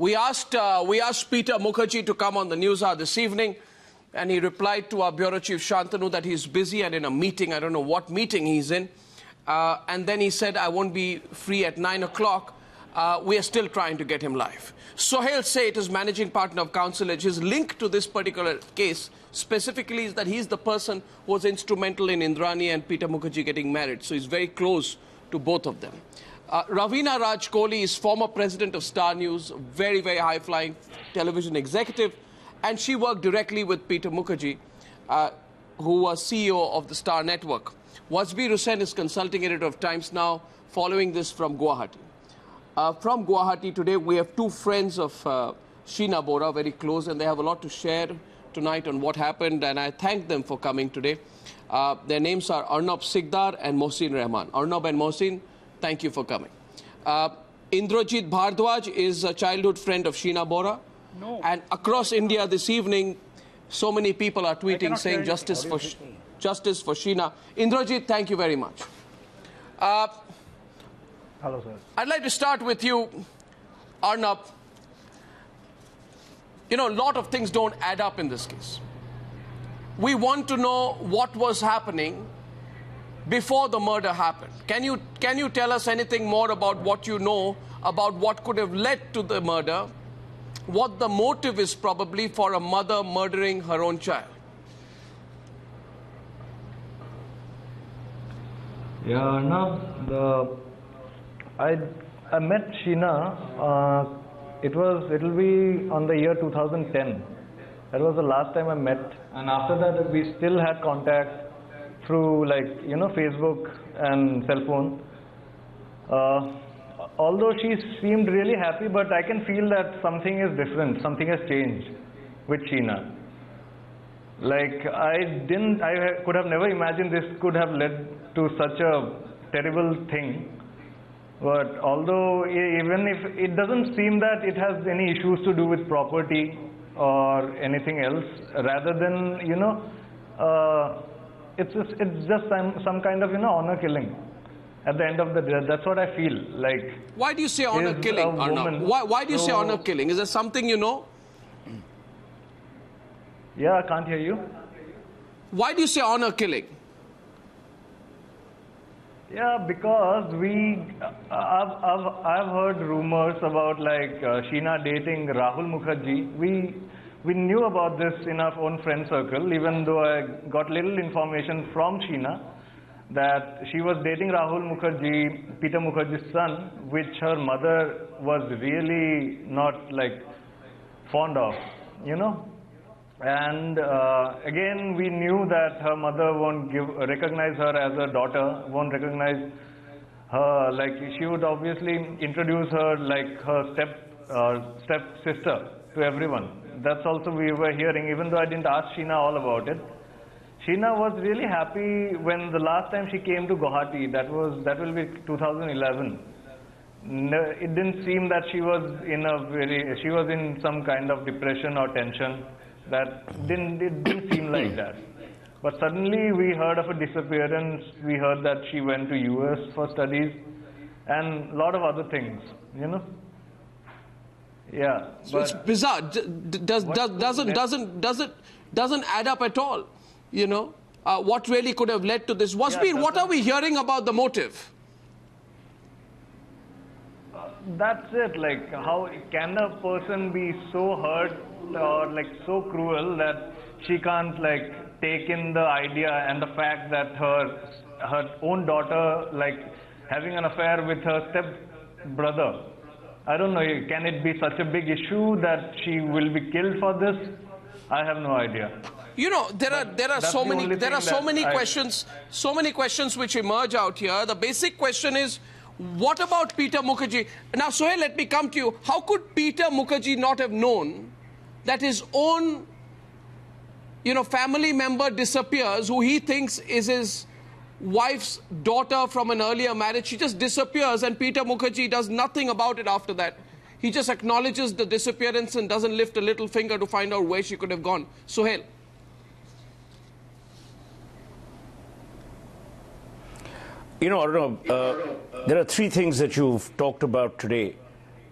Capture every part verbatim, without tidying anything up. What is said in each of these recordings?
We asked, uh, we asked Peter Mukherjee to come on the News Hour this evening, and he replied to our Bureau Chief Shantanu that he's busy and in a meeting. I don't know what meeting he's in. Uh, and then he said, I won't be free at nine o'clock. Uh, we are still trying to get him live. Sohail Seth is managing partner of Council Edge. His link to this particular case specifically is that he's the person who was instrumental in Indrani and Peter Mukherjee getting married. So he's very close to both of them. Uh, Ravina Raj Kohli is former president of Star News, very, very high-flying television executive, and she worked directly with Peter Mukherjee, uh, who was C E O of the Star Network. Wasbi Hussain is consulting editor of Times Now, following this from Guwahati. Uh, from Guwahati today, we have two friends of uh, Sheena Bohra, very close, and they have a lot to share tonight on what happened, and I thank them for coming today. Uh, their names are Arnab Sigdar and Mohsin Rahman. Arnab and Mohsin, thank you for coming. Uh, Indrajit Bhardwaj is a childhood friend of Sheena Bohra. No. And across India this evening, so many people are tweeting saying justice for, justice for Sheena. Indrajit, thank you very much. Uh, Hello, sir. I'd like to start with you, Arnab. You know, a lot of things don't add up in this case. We want to know what was happening before the murder happened. Can you, can you tell us anything more about what you know, about what could have led to the murder, what the motive is probably for a mother murdering her own child? Yeah, Arnab, the, I, I met Sheena, uh, it was, it'll be on the year two thousand ten. That was the last time I met, and after that we still had contact through, like, you know, Facebook and cell phone. Uh, although she seemed really happy, but I can feel that something is different, something has changed with Sheena. Like, I didn't, I could have never imagined this could have led to such a terrible thing. But although, even if it doesn't seem that it has any issues to do with property or anything else, rather than, you know, uh, It's just, it's just some, some kind of, you know, honor killing at the end of the day. That's what I feel like. Why do you say honor killing, Arnab? Why, why do you so, say honor killing? Is there something you know? Yeah, I can't hear you. Why do you say honor killing? Yeah, because we, I've, I've, I've heard rumors about, like, uh, Sheena dating Rahul Mukherjee. We... We knew about this in our own friend circle, even though I got little information from Sheena that she was dating Rahul Mukherjee, Peter Mukherjee's son, which her mother was really not, like, fond of, you know. And uh, again, we knew that her mother won't give, recognize her as a daughter, won't recognize her, like, she would obviously introduce her, like, her step uh, stepsister to everyone. That's also we were hearing, even though I didn't ask Sheena all about it. Sheena was really happy when the last time she came to Guwahati, that was, that will be two thousand eleven. No, it didn't seem that she was in a very, she was in some kind of depression or tension. That didn't, it didn't seem like that. But suddenly we heard of a disappearance. We heard that she went to U S for studies and a lot of other things, you know. Yeah, so it's bizarre. D does, does, doesn't, doesn't, doesn't, doesn't add up at all, you know, uh, what really could have led to this. Wasbir, yeah, what are we hearing about the motive? Uh, that's it. Like, how can a person be so hurt or, like, so cruel that she can't, like, take in the idea and the fact that her, her own daughter, like, having an affair with her step-brother? I don't know, can it be such a big issue that she will be killed for this? I have no idea. You know, there but are there are so many there are so many I... questions, so many questions which emerge out here. The basic question is, what about Peter Mukherjee? Now, Sohail, let me come to you. How could Peter Mukherjee not have known that his own, you know, family member disappears, who he thinks is his wife's daughter from an earlier marriage? She just disappears, and Peter Mukherjee does nothing about it after that. He just acknowledges the disappearance and doesn't lift a little finger to find out where she could have gone. Sohail. You know, Arnab, uh, there are three things that you've talked about today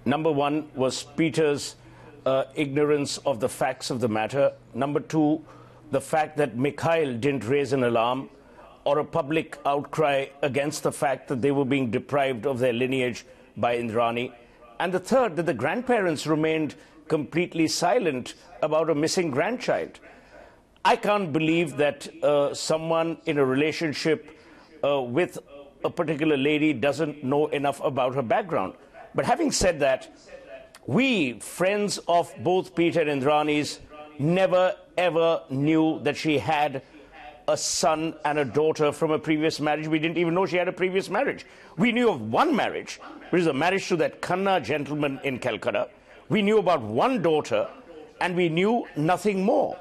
Number one was Peter's uh, ignorance of the facts of the matter. Number two, the fact that Mikhail didn't raise an alarm or a public outcry against the fact that they were being deprived of their lineage by Indrani. And the third, that the grandparents remained completely silent about a missing grandchild. I can't believe that uh, someone in a relationship uh, with a particular lady doesn't know enough about her background. But having said that, we, friends of both Peter and Indrani's, never ever knew that she had a son and a daughter from a previous marriage. We didn't even know she had a previous marriage. We knew of one marriage, which is a marriage to that Khanna gentleman in Calcutta. We knew about one daughter, and we knew nothing more.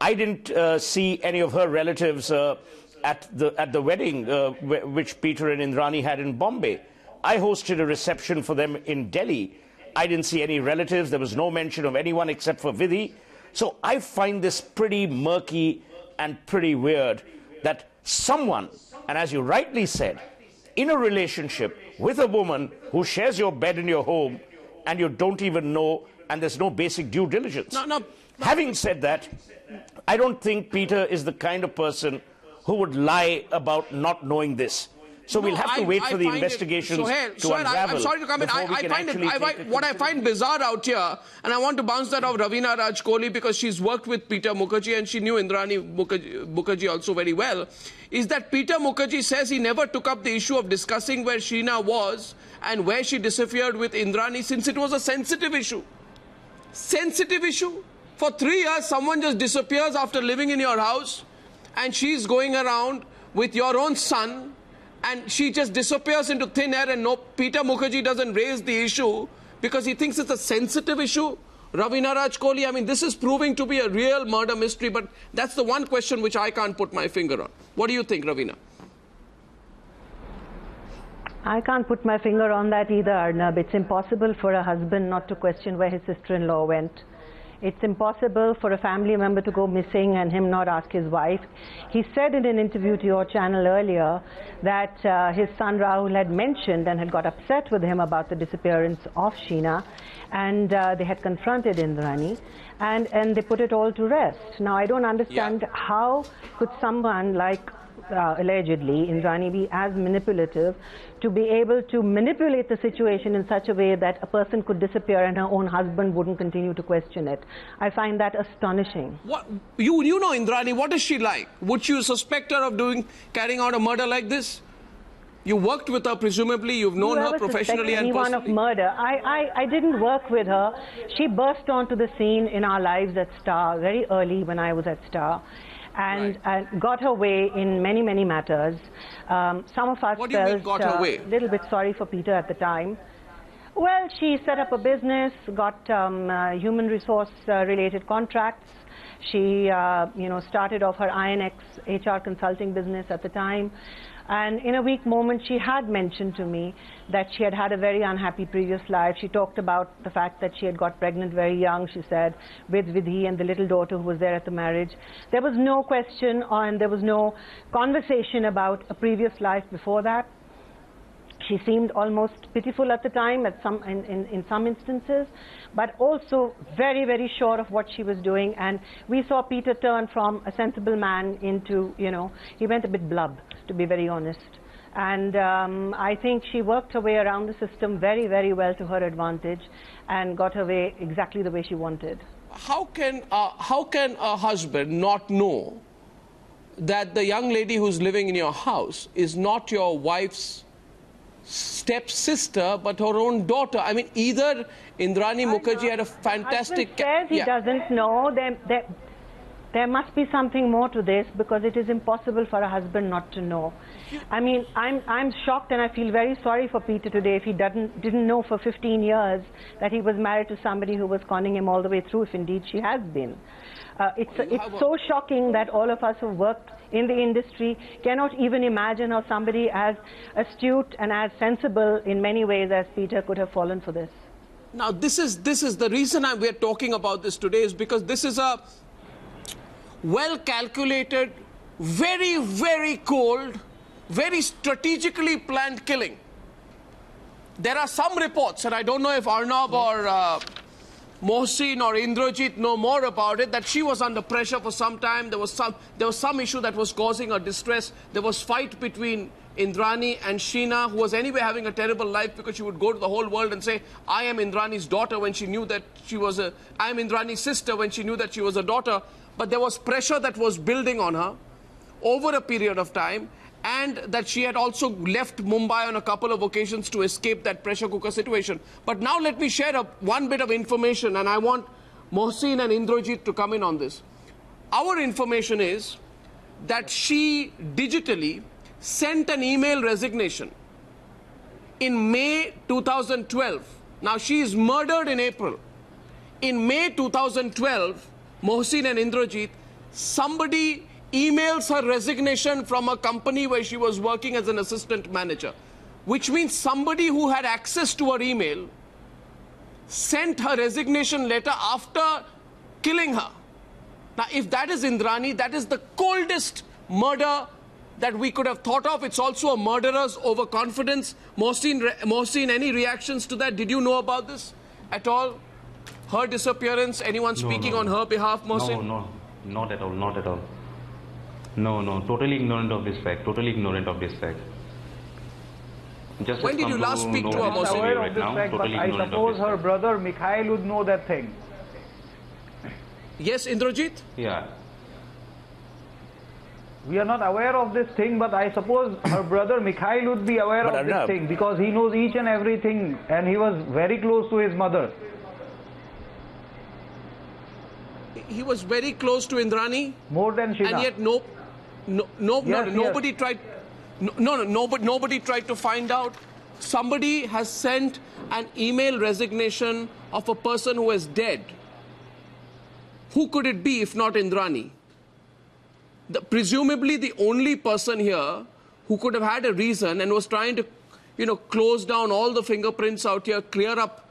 I didn't uh, see any of her relatives uh, at the at the wedding uh, which Peter and Indrani had in Bombay. I hosted a reception for them in Delhi. I didn't see any relatives. There was no mention of anyone except for Vidhi. So I find this pretty murky and pretty weird that someone, and as you rightly said, in a relationship with a woman who shares your bed in your home, and you don't even know, and there's no basic due diligence. No, no, no. Having said that, I don't think Peter is the kind of person who would lie about not knowing this. So no, we'll have to wait I, I for the investigations it, Sohail, to Sohail, unravel. I'm sorry to come in. I, I find it, I, I, what I find bizarre out here, and I want to bounce that off Ravina Raj Kohli because she's worked with Peter Mukherjee and she knew Indrani Mukherjee, Mukherjee also very well, is that Peter Mukherjee says he never took up the issue of discussing where Sheena was and where she disappeared with Indrani since it was a sensitive issue. Sensitive issue? For three years, someone just disappears after living in your house and she's going around with your own son, and she just disappears into thin air, and no, Peter Mukherjee doesn't raise the issue because he thinks it's a sensitive issue. Ravina Raj Kohli, I mean, this is proving to be a real murder mystery, but that's the one question which I can't put my finger on. What do you think, Ravina? I can't put my finger on that either, Arnab. It's impossible for a husband not to question where his sister-in-law went. It's impossible for a family member to go missing and him not ask his wife. He said in an interview to your channel earlier that uh, his son Rahul had mentioned and had got upset with him about the disappearance of Sheena, and uh, they had confronted Indrani, and, and they put it all to rest. Now, I don't understand yeah. how could someone like Uh, allegedly, Indrani be as manipulative to be able to manipulate the situation in such a way that a person could disappear and her own husband wouldn't continue to question it. I find that astonishing. What, you, you know Indrani, what is she like? Would you suspect her of doing, carrying out a murder like this? You worked with her, presumably. You've known her professionally and personally. Anyone of murder. I, I, I didn't work with her. She burst onto the scene in our lives at Star, very early when I was at Star. And right. uh, got her way in many, many matters. Um, some of us what do you felt mean got her uh, way? A little bit sorry for Peter at the time. Well, she set up a business, got um, uh, human resource-related uh, contracts. She, uh, you know, started off her I N X H R consulting business at the time. And in a weak moment, she had mentioned to me that she had had a very unhappy previous life. She talked about the fact that she had got pregnant very young, she said, with Vidhi and the little daughter who was there at the marriage. There was no question on, there was no conversation about a previous life before that. She seemed almost pitiful at the time at some, in, in, in some instances, but also very, very sure of what she was doing. And we saw Peter turn from a sensible man into, you know, he went a bit blub, to be very honest. And um, I think she worked her way around the system very, very well to her advantage and got her way exactly the way she wanted. How can, uh, how can a husband not know that the young lady who's living in your house is not your wife's stepsister, but her own daughter? I mean, either Indrani Mukherjee had a fantastic... Husband says he yeah. doesn't know. They're, they're, there must be something more to this, because it is impossible for a husband not to know. I mean, I'm, I'm shocked, and I feel very sorry for Peter today if he didn't, didn't know for fifteen years that he was married to somebody who was conning him all the way through, if indeed she has been. Uh, it's, it's so shocking that all of us who worked in the industry cannot even imagine how somebody as astute and as sensible in many ways as Peter could have fallen for this. Now, this is, this is the reason I, we're talking about this today, is because this is a well-calculated, very, very cold, very strategically planned killing. there are some reports, and I don't know if Arnab or uh, Mohsin or Indrajit know more about it, that she was under pressure for some time. There was some, there was some issue that was causing her distress. There was fight between Indrani and Sheena, who was anyway having a terrible life because she would go to the whole world and say, I am Indrani's daughter, when she knew that she was a... I am Indrani's sister, when she knew that she was a daughter. But there was pressure that was building on her over a period of time, and that she had also left Mumbai on a couple of occasions to escape that pressure cooker situation. But now let me share a, one bit of information, and I want Mohsin and Indrajit to come in on this. Our information is that she digitally sent an email resignation in May two thousand twelve. Now, she is murdered in April. In May two thousand twelve, Mohsin and Indrajit, somebody emails her resignation from a company where she was working as an assistant manager, which means somebody who had access to her email sent her resignation letter after killing her. Now, if that is Indrani, that is the coldest murder that we could have thought of. It's also a murderer's overconfidence. Mohsin, re Mohsin, any reactions to that? Did you know about this at all? Her disappearance, anyone no, speaking no, on her behalf, Mohsin? No, no, not at all, not at all. No, no, totally ignorant of this fact, totally ignorant of this fact. Just when did you last speak to her, Mohsin? Right now, fact, totally I suppose her fact. brother, Mikhail, would know that thing. Yes, Indrajit? Yeah. We are not aware of this thing, but I suppose her brother Mikhail would be aware but of this thing, because he knows each and everything, and he was very close to his mother. He was very close to Indrani. More than Sheena. And yet no, no, no, yes, no nobody yes. tried. No, no, nobody, nobody tried to find out. Somebody has sent an email resignation of a person who is dead. Who could it be if not Indrani? The, presumably the only person here who could have had a reason and was trying to, you know, close down all the fingerprints out here, clear up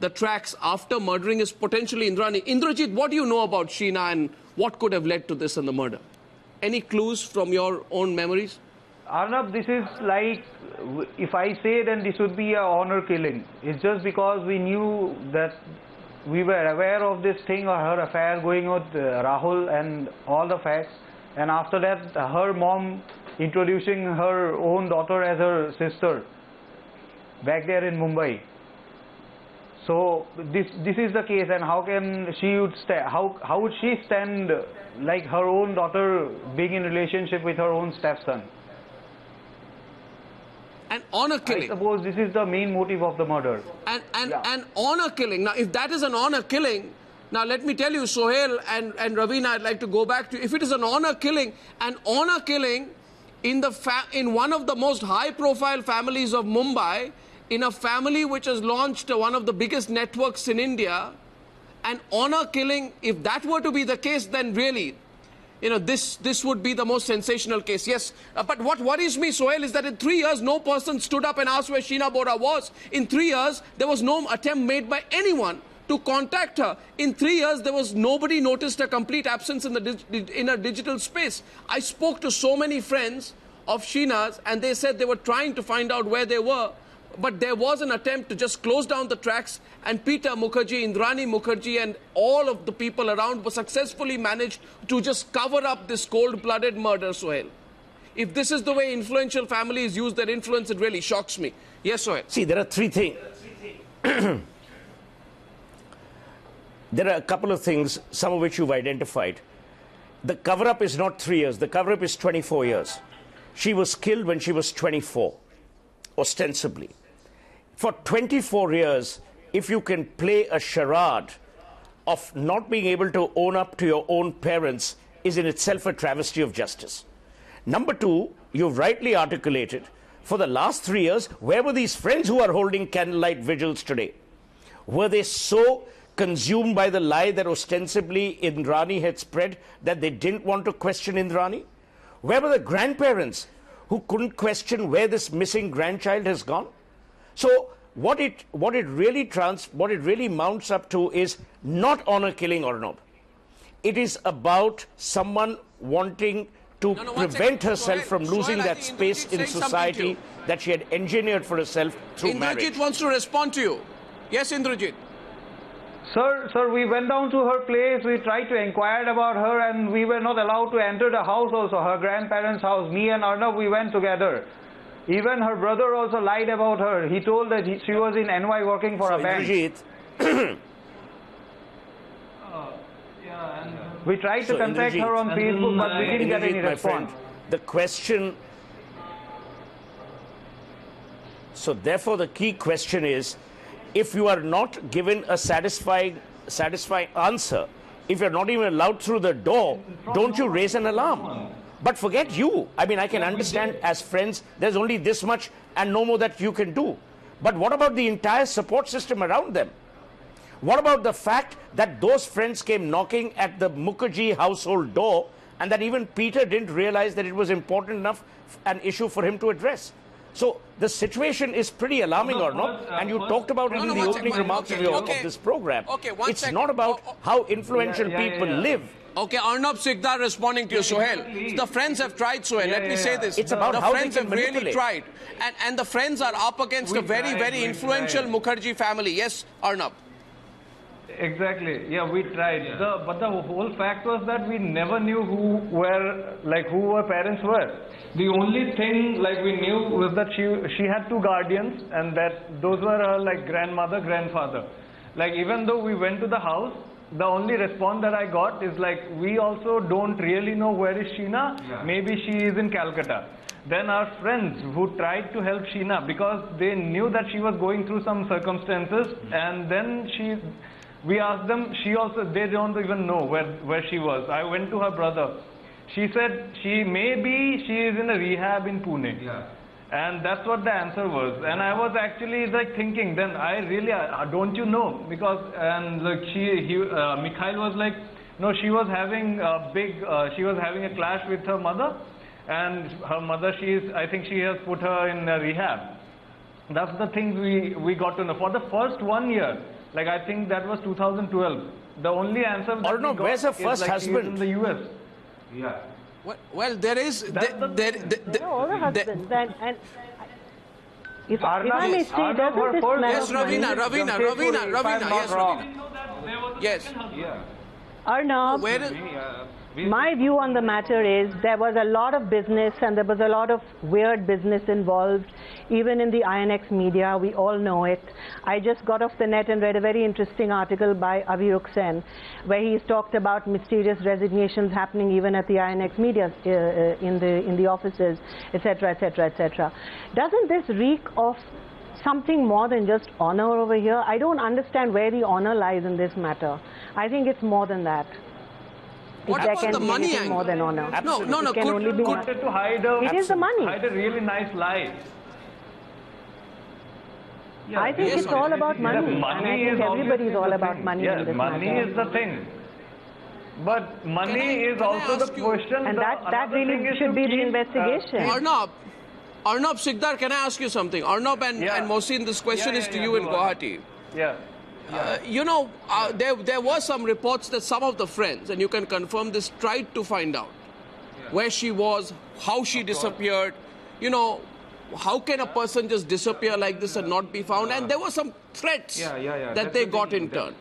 the tracks after murdering, is potentially Indrani. Indrajit, what do you know about Sheena and what could have led to this and the murder? Any clues from your own memories? Arnab, this is like, if I say, then this would be an honor killing. It's just because we knew that we were aware of this thing, or her affair going with uh, Rahul and all the facts. And after that, her mom introducing her own daughter as her sister back there in Mumbai. So this this is the case, and how can she would stand? How how would she stand like her own daughter being in relationship with her own stepson? An honor killing. I suppose this is the main motive of the murder. And and yeah. an honor killing. Now, if that is an honor killing. Now, let me tell you, Sohail and, and Ravina, I'd like to go back to you. If it is an honor killing, an honor killing in, the fa in one of the most high-profile families of Mumbai, in a family which has launched one of the biggest networks in India, an honor killing, if that were to be the case, then really, you know, this, this would be the most sensational case. Yes, uh, but what worries me, Sohail, is that in three years, no person stood up and asked where Sheena Bohra was. In three years, there was no attempt made by anyone to contact her. In three years, there was nobody noticed a complete absence in the in her digital space. I spoke to so many friends of Sheena's, and they said they were trying to find out where they were, but there was an attempt to just close down the tracks, and Peter Mukherjee, Indrani Mukherjee, and all of the people around were successfully managed to just cover up this cold-blooded murder, Sohail. If this is the way influential families use their influence, it really shocks me. Yes, Sohail? See, there are three things. There are a couple of things, some of which you've identified. The cover-up is not three years. The cover-up is twenty-four years. She was killed when she was twenty-four, ostensibly. For twenty-four years, if you can play a charade of not being able to own up to your own parents is in itself a travesty of justice. Number two, you've rightly articulated, for the last three years, where were these friends who are holding candlelight vigils today? Were they so consumed by the lie that ostensibly Indrani had spread that they didn't want to question Indrani? Where were the grandparents who couldn't question where this missing grandchild has gone? So what it what it really trans what it really mounts up to is not honor killing, Arnab. It is about someone wanting to no, no, prevent herself from losing Sohail, that space in society that she had engineered for herself through Indrajit marriage. Indrajit wants to respond to you. Yes, Indrajit. Sir, sir, we went down to her place, we tried to inquire about her, and we were not allowed to enter the house also, her grandparents' house. Me and Arnav, we went together. Even her brother also lied about her. He told that he, she was in N Y working for so a bank. uh, yeah, and, uh, we tried so to contact Indrajit. her on and Facebook, but I, we didn't Indrajit, get any response. Friend, the question... So therefore, the key question is, if you are not given a satisfying, satisfying answer, if you're not even allowed through the door, don't you raise an alarm? But forget you. I mean, I can understand as friends, there's only this much and no more that you can do. But what about the entire support system around them? What about the fact that those friends came knocking at the Mukherjee household door and that even Peter didn't realize that it was important enough an issue for him to address? So the situation is pretty alarming, or not? And you talked about it no, no, in the opening second, remarks okay, of, your, okay, of this program. Okay, one it's second. not about oh, oh. how influential yeah, yeah, people yeah. live. Okay, Arnab Sigdar responding to you, Sohail. The friends have tried, Sohail. Yeah, Let me yeah, say this. It's about the how friends they can have manipulate. really tried. And, and the friends are up against we a very, tried, very influential tried. Mukherjee family. Yes, Arnab. Exactly. Yeah, we tried. Yeah. The, but the whole fact was that we never knew who were, like, who her parents were. The only thing, like, we knew was that she she had two guardians, and that those were her, like, grandmother, grandfather. Like, even though we went to the house, the only response that I got is, like, we also don't really know where is Sheena. Yeah. Maybe she is in Calcutta. Then our friends who tried to help Sheena, because they knew that she was going through some circumstances, and then she... We asked them, she also, they don't even know where, where she was. I went to her brother. She said, she maybe she is in a rehab in Pune. Yeah. And that's what the answer was. And I was actually like thinking, then I really, uh, don't you know? Because, and like she, he, uh, Mikhail was like, no, she was having a big, uh, she was having a clash with her mother. And her mother, she is, I think she has put her in a rehab. That's the thing we, we got to know. For the first one year, like, I think that was two thousand twelve. The only answer that Arno, we got her first is like husband? She is in the U S. Yeah. Well, well there is... There, the, there, the, the, no, or a husband. The, and, and, if, if I may say, doesn't this man... Yes, Ravina, Ravina, Ravina, Ravina, yes, Ravina. Yes. Yeah. Arnab, Where is, my view on the matter is there was a lot of business and there was a lot of weird business involved, even in the I N X media, we all know it. I just got off the net and read a very interesting article by Avi Ruxen, where he's talked about mysterious resignations happening even at the I N X media, uh, in, the, in the offices, et cetera, et cetera, et cetera. Doesn't this reek of something more than just honor over here? I don't understand where the honor lies in this matter. I think it's more than that. What there about the money angle? More than honor. No, no, no. It, could, only be wanted to hide a, it is the money. Hide a really nice lie. Yeah, I think yes, it's all about money. Yeah, money and I think everybody's all about money. Yes, money matter. is the thing. But money I, is also the question. And the, that, that really should be the investigation. Uh, Arnab, Arnab Sigdar, can I ask you something? Arnab and, yeah. and Mohsin, this question yeah, yeah, is to yeah, you in Guwahati. Yeah. Uh, you know, uh, there, there were some reports that some of the friends, and you can confirm this, tried to find out yeah. where she was, how she disappeared. You know, how can a person just disappear like this yeah. and not be found? And there were some threats yeah, yeah, yeah. that That's they got in turn.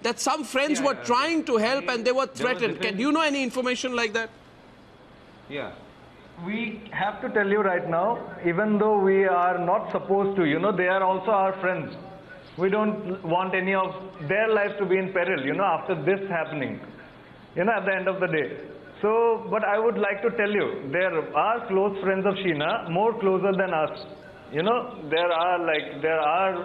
That some friends yeah, were yeah, trying to help and they were threatened. Can you know any information like that? Yeah. We have to tell you right now, even though we are not supposed to, you know, they are also our friends. We don't want any of their lives to be in peril, you know, after this happening, you know, at the end of the day. So, but I would like to tell you, there are close friends of Sheena, more closer than us. You know, there are like, there are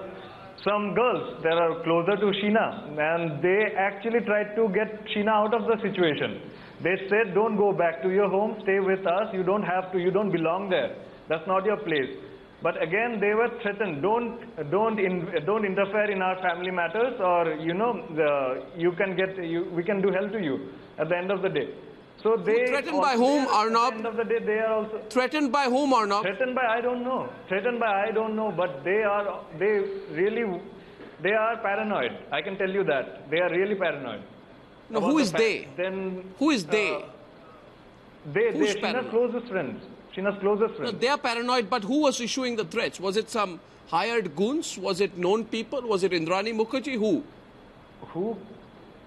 some girls that are closer to Sheena, and they actually tried to get Sheena out of the situation. They said, don't go back to your home, stay with us, you don't have to, you don't belong there. That's not your place. But again, they were threatened. Don't, don't, in, don't interfere in our family matters, or you know, the, you can get, you, we can do hell to you. At the end of the day, so they threatened by whom, Arnab? At the end of the day, they are also threatened by whom, Arnab? Threatened by I don't know. Threatened by I don't know. But they are, they really, they are paranoid. I can tell you that they are really paranoid. No, who is the they? Then who is they? Uh, They, Who's they, Sheena's closest friends. Sheena's closest friends. No, they are paranoid, but who was issuing the threats? Was it some hired goons? Was it known people? Was it Indrani Mukherjee? Who? Who?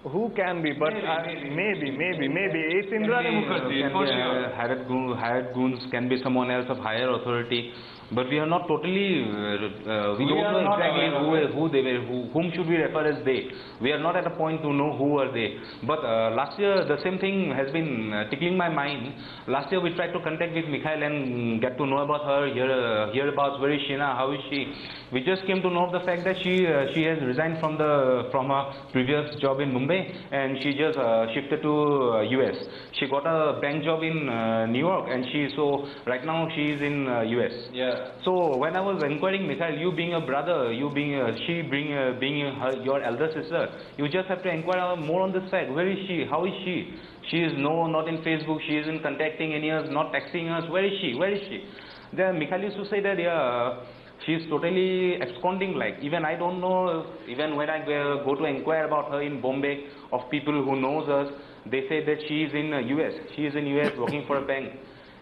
Who can be? But maybe, uh, maybe, maybe, maybe, maybe. It's Indrani Mukherjee. Be, uh, hired, goons, hired goons can be someone else of higher authority. But we are not totally, uh, we, we don't know exactly who, who they were, who, whom should we refer as they. We are not at a point to know who are they. But uh, last year, the same thing has been uh, tickling my mind. Last year, we tried to contact with Mikhail and get to know about her, hear, uh, hear about where is Sheena, how is she. We just came to know of the fact that she uh, she has resigned from the from her previous job in Mumbai, and she just uh, shifted to uh, U S. She got a bank job in uh, New York, and she so right now she is in uh, U S. Yeah. So when I was inquiring, Mikhail, you being a brother, you being a, she being a, being a, her, your elder sister, you just have to inquire more on this side. Where is she? How is she? She is no, not in Facebook. She isn't contacting any us, not texting us. Where is she? Where is she? Then Mikhail used to say that yeah, she is totally absconding. Like even I don't know. Even when I go to inquire about her in Bombay, of people who knows us, they say that she is in U S. She is in U S working for a bank.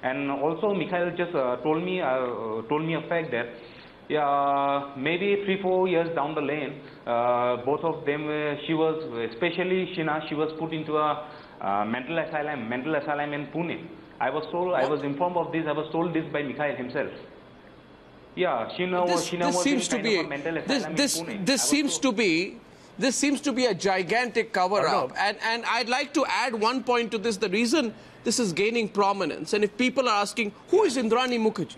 And also, Mikhail just uh, told me uh, told me a fact that yeah, maybe three four years down the lane, uh, both of them, uh, she was especially Sheena, she was put into a uh, mental asylum, mental asylum in Pune. I was told, I was informed of this. I was told this by Mikhail himself. Yeah, Sheena was Sheena was in kind of a mental asylum in Pune. This this seems to be. This seems to be a gigantic cover-up, and, and I'd like to add one point to this. The reason this is gaining prominence, and if people are asking, who is Indrani Mukherjee?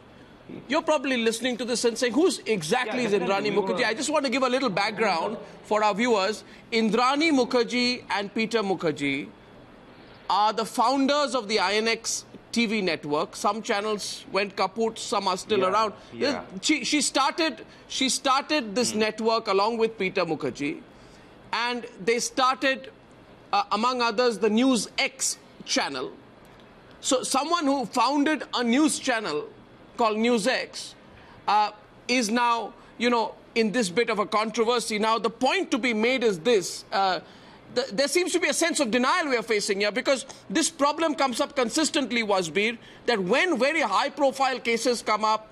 You're probably listening to this and saying, who's exactly yeah, is Indrani Mukherjee? I just want to give a little background for our viewers. Indrani Mukherjee and Peter Mukherjee are the founders of the I N X T V network. Some channels went kaput, some are still yeah, around. Yeah. She, she, started, she started this mm. network along with Peter Mukherjee. And they started, uh, among others, the News X channel. So someone who founded a news channel called News X uh, is now, you know, in this bit of a controversy. Now, the point to be made is this. Uh, the, there seems to be a sense of denial we are facing here, because this problem comes up consistently, Wasbir, that when very high-profile cases come up,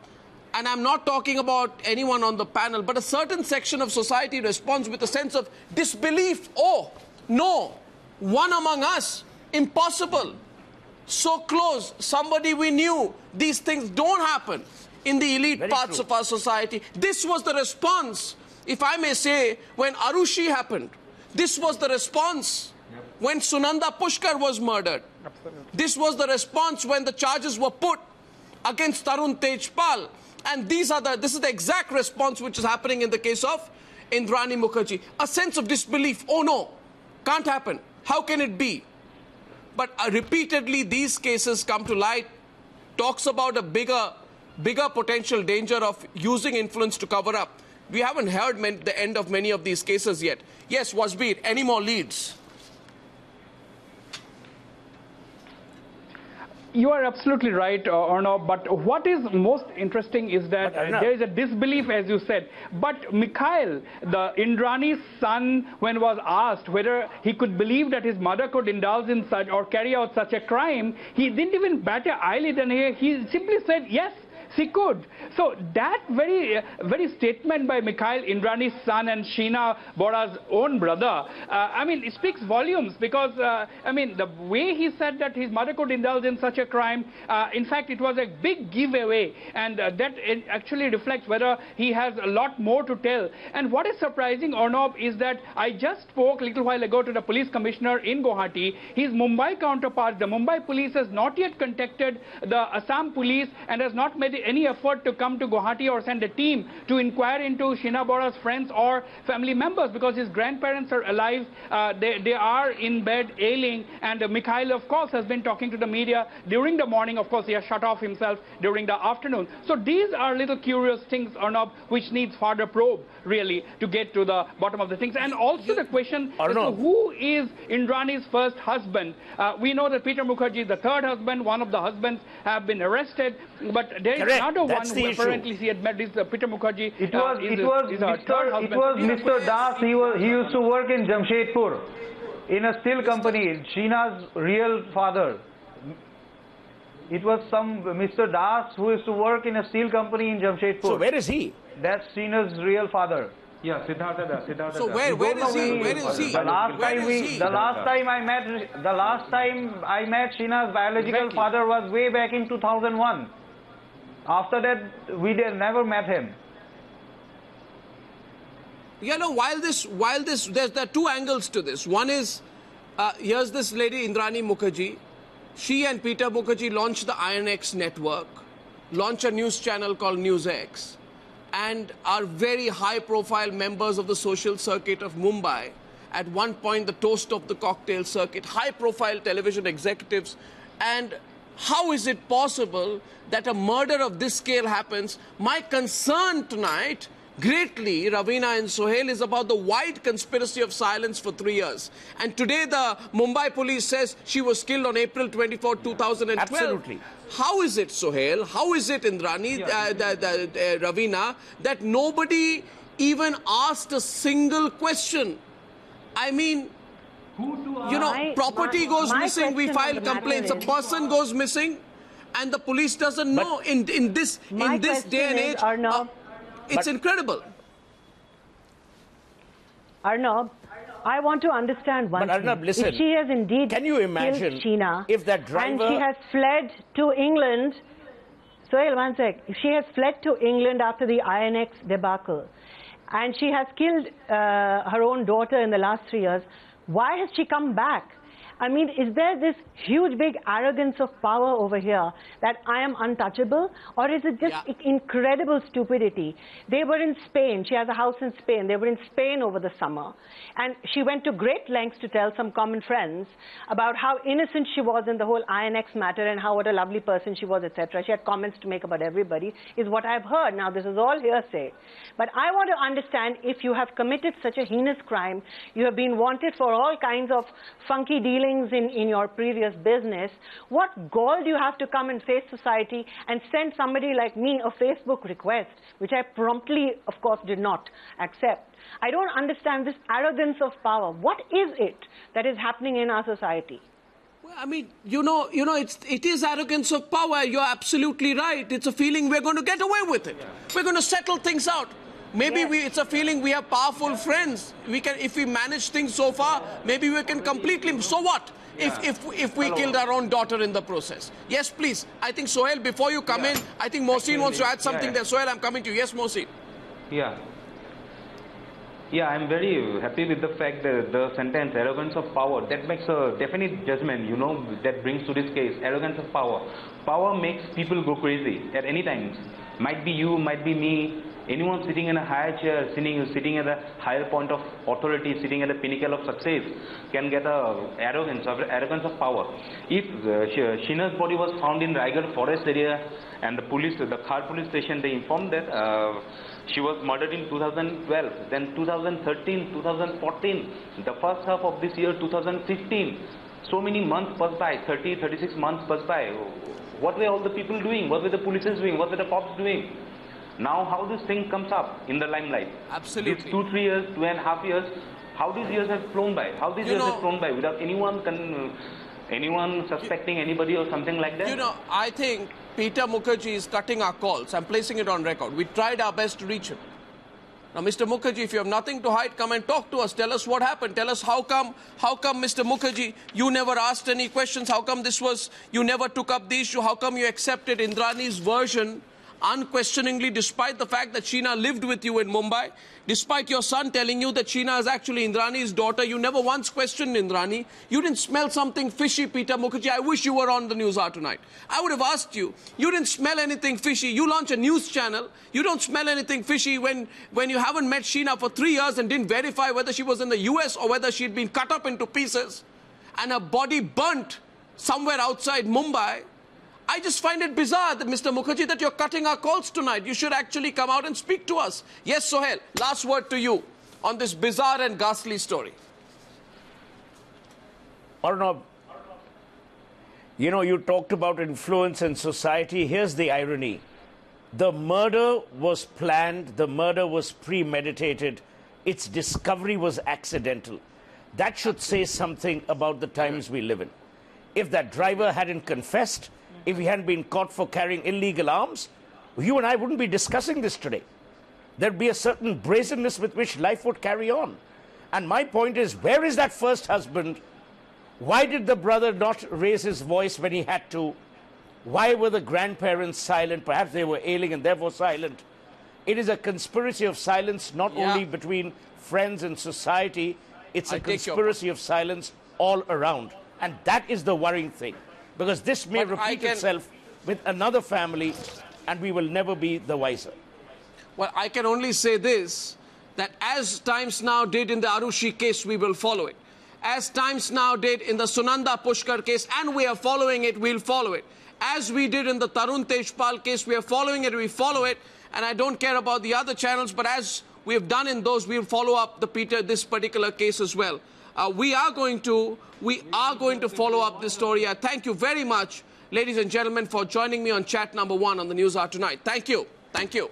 and I'm not talking about anyone on the panel, but a certain section of society responds with a sense of disbelief. Oh, no, one among us, impossible, so close, somebody we knew. These things don't happen in the elite Very parts true. of our society. This was the response, if I may say, when Arushi happened. This was the response yep. when Sunanda Pushkar was murdered. Absolutely. This was the response when the charges were put against Tarun Tejpal. And these are the, this is the exact response which is happening in the case of Indrani Mukherjee. A sense of disbelief. Oh, no, can't happen. How can it be? But uh, repeatedly, these cases come to light, talks about a bigger, bigger potential danger of using influence to cover up. We haven't heard men, the end of many of these cases yet. Yes, Wasbir, any more leads? You are absolutely right, uh, Arnav, but what is most interesting is that uh, there is a disbelief, as you said. But Mikhail, the Indrani's son, when was asked whether he could believe that his mother could indulge in such or carry out such a crime, he didn't even bat an eyelid, and he, he simply said, yes, she could. So that very uh, very statement by Mikhail, Indrani's son, and Sheena Bora's own brother, uh, I mean, it speaks volumes, because, uh, I mean, the way he said that his mother could indulge in such a crime, uh, in fact, it was a big giveaway, and uh, that it actually reflects whether he has a lot more to tell. And what is surprising, Arnab, is that I just spoke a little while ago to the police commissioner in Guwahati. His Mumbai counterpart, the Mumbai police, has not yet contacted the Assam police and has not made any effort to come to Guwahati or send a team to inquire into Sheena Bora's friends or family members, because his grandparents are alive, uh, they, they are in bed ailing, and uh, Mikhail, of course, has been talking to the media during the morning. Of course, he has shut off himself during the afternoon. So these are little curious things, Arnab, which needs further probe, really, to get to the bottom of the things. And also the question as to who is Indrani's first husband. Uh, we know that Peter Mukherjee is the third husband. One of the husbands have been arrested, but there is another That's one who issue. apparently he had met is uh, Peter Mukherjee. It was, uh, it, a, was Mister, it was Mister Das. He, was, he used to work in Jamshedpur in a steel company, Sheena's real father. It was some Mister Das who used to work in a steel company in Jamshedpur. So where is he? That's Srina's real father. Yeah, Siddhartha Das. Siddhartha so where, where is he? Where is he? The last time we, the last time I met, the last time I met Srina's biological exactly. father was way back in two thousand one. After that, we did, never met him. Yeah, no. While this, while this, there's there are two angles to this. One is, uh, here's this lady Indrani Mukherjee. She and Peter Mukherjee launched the I R N X network, launched a news channel called NewsX, and are very high-profile members of the social circuit of Mumbai. At one point, the toast of the cocktail circuit, high-profile television executives. And how is it possible that a murder of this scale happens? My concern tonight, greatly, Ravina and Sohail, is about the wide conspiracy of silence for three years. And today the Mumbai police says she was killed on April twenty-fourth two thousand twelve. Absolutely. How is it, Sohail, how is it, Indrani, yeah, uh, the, the, uh, Ravina, that nobody even asked a single question? I mean, Who do you know, I, property my, goes my missing, we file complaints, a person goes missing, and the police doesn't but know in, in this, in this day and age. Arnab, uh, It's but incredible. Arnab, I want to understand one but thing. Arnab, listen, if she has indeed can you imagine Sheena, if that driver... and she has fled to England... Sohail, one sec. If she has fled to England after the I N X debacle, and she has killed uh, her own daughter in the last three years, why has she come back? I mean, is there this huge, big arrogance of power over here that I am untouchable? Or is it just yeah. incredible stupidity? They were in Spain. She has a house in Spain. They were in Spain over the summer. And she went to great lengths to tell some common friends about how innocent she was in the whole I N X matter and how what a lovely person she was, et cetera. She had comments to make about everybody, is what I've heard. Now, this is all hearsay. But I want to understand, if you have committed such a heinous crime, you have been wanted for all kinds of funky dealings In, in your previous business, what gall do you have to come and face society and send somebody like me a Facebook request, which I promptly, of course, did not accept? I don't understand this arrogance of power. What is it that is happening in our society? Well, I mean, you know, you know, it's, it is arrogance of power. You're absolutely right. It's a feeling we're going to get away with it. Yeah. We're going to settle things out. Maybe yes. we, it's a feeling we have powerful friends. We can, if we manage things so far, maybe we can completely. So what? Yeah. If if if we Hello. killed our own daughter in the process? Yes, please. I think Sohail, before you come yeah. in, I think Mohsin wants to add something yeah, yeah. there. Sohail, I'm coming to you. Yes, Mohsin. Yeah. Yeah, I'm very happy with the fact that the sentence, arrogance of power, that makes a definite judgment, you know, that brings to this case, arrogance of power. Power makes people go crazy at any times. Might be you, might be me. Anyone sitting in a higher chair, sitting, sitting at a higher point of authority, sitting at the pinnacle of success, can get a arrogance, a arrogance of power. If uh, Sheena's body was found in Raigarh forest area, and the police, the Khar police station, they informed that uh, she was murdered in two thousand twelve. Then two thousand thirteen, two thousand fourteen, the first half of this year, two thousand fifteen. So many months passed by, thirty, thirty-six months passed by. What were all the people doing? What were the police doing? What were the cops doing? Now, how this thing comes up in the limelight? Absolutely. These two, three years, two and a half years, how these years have flown by? How these you years know, have flown by without anyone can, anyone suspecting you, anybody or something like that? You know, I think Peter Mukherjee is cutting our calls. I'm placing it on record. We tried our best to reach him. Now, Mister Mukherjee, if you have nothing to hide, come and talk to us. Tell us what happened. Tell us how come, how come, Mister Mukherjee, you never asked any questions. How come this was, you never took up the issue. How come you accepted Indrani's version unquestioningly, despite the fact that Sheena lived with you in Mumbai, despite your son telling you that Sheena is actually Indrani's daughter? You never once questioned Indrani. You didn't smell something fishy, Peter Mukherjee. I wish you were on the News Hour tonight. I would have asked you. You didn't smell anything fishy. You launch a news channel. You don't smell anything fishy when, when you haven't met Sheena for three years and didn't verify whether she was in the U S or whether she'd been cut up into pieces and her body burnt somewhere outside Mumbai. I just find it bizarre that, Mister Mukherjee, that you're cutting our calls tonight. You should actually come out and speak to us. Yes, Sohail, last word to you on this bizarre and ghastly story. Arnab, you know, you talked about influence in society. Here's the irony. The murder was planned. The murder was premeditated. Its discovery was accidental. That should say something about the times we live in. If that driver hadn't confessed, if he hadn't been caught for carrying illegal arms, you and I wouldn't be discussing this today. There'd be a certain brazenness with which life would carry on. And my point is, where is that first husband? Why did the brother not raise his voice when he had to? Why were the grandparents silent? Perhaps they were ailing and therefore silent. It is a conspiracy of silence, not yeah. only between friends and society. It's a I conspiracy of silence all around. And that is the worrying thing. Because this may but repeat can... itself with another family, and we will never be the wiser. Well, I can only say this, that as Times Now did in the Arushi case, we will follow it. As Times Now did in the Sunanda Pushkar case, and we are following it, we'll follow it. As we did in the Tarun Tejpal case, we are following it, we follow it. And I don't care about the other channels, but as we have done in those, we'll follow up the Peter, this particular case as well. Uh, we are going to, we are going to follow up this story. I thank you very much, ladies and gentlemen, for joining me on chat number one on the News Hour tonight. Thank you. Thank you.